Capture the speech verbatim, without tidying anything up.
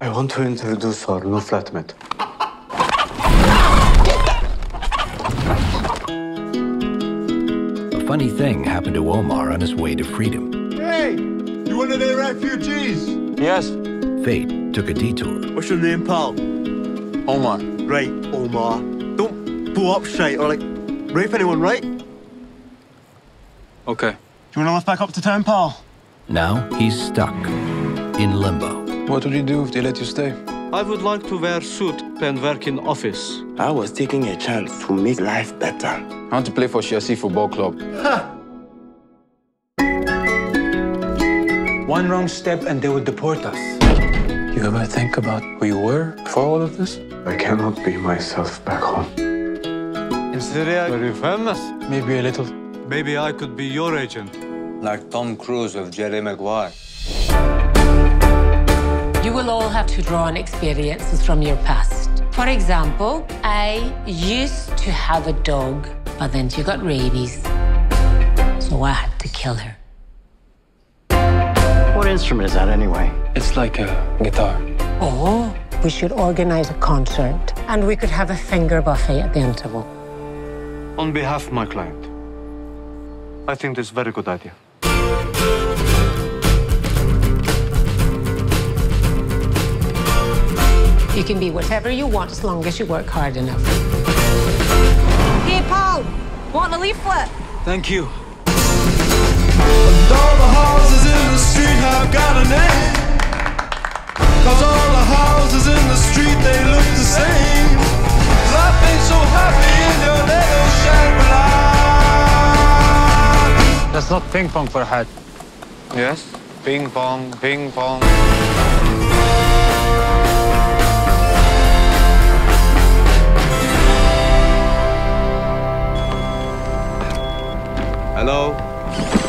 I want to introduce our new flatmate. A funny thing happened to Omar on his way to freedom. Hey, you one of their refugees? Yes. Fate took a detour. What's your name, pal? Omar. Right, Omar. Don't blow up shite or, like, rape anyone, right? Okay. Do you want to lift back up to town, pal? Now he's stuck in limbo. What would you do if they let you stay? I would like to wear suit and work in office. I was taking a chance to make life better. I want to play for Chelsea Football Club. Ha! One wrong step and they would deport us. You ever think about who you were before all of this? I cannot be myself back home. In Syria, very famous. Maybe a little. Maybe I could be your agent. Like Tom Cruise with Jerry Maguire. You will all have to draw on experiences from your past. For example, I used to have a dog, but then she got rabies. So I had to kill her. What instrument is that anyway? It's like a guitar. Oh, we should organize a concert and we could have a finger buffet at the interval. On behalf of my client, I think that's a very good idea. You can be whatever you want as long as you work hard enough. Hey, Paul, want a leaflet? Thank you. And all the houses in the street have got a name. 'Cause all the houses in the street, they look the same. Life ain't so happy in your little Shangri-La. That's not ping pong for a hat. Yes, ping pong, ping pong. Hello?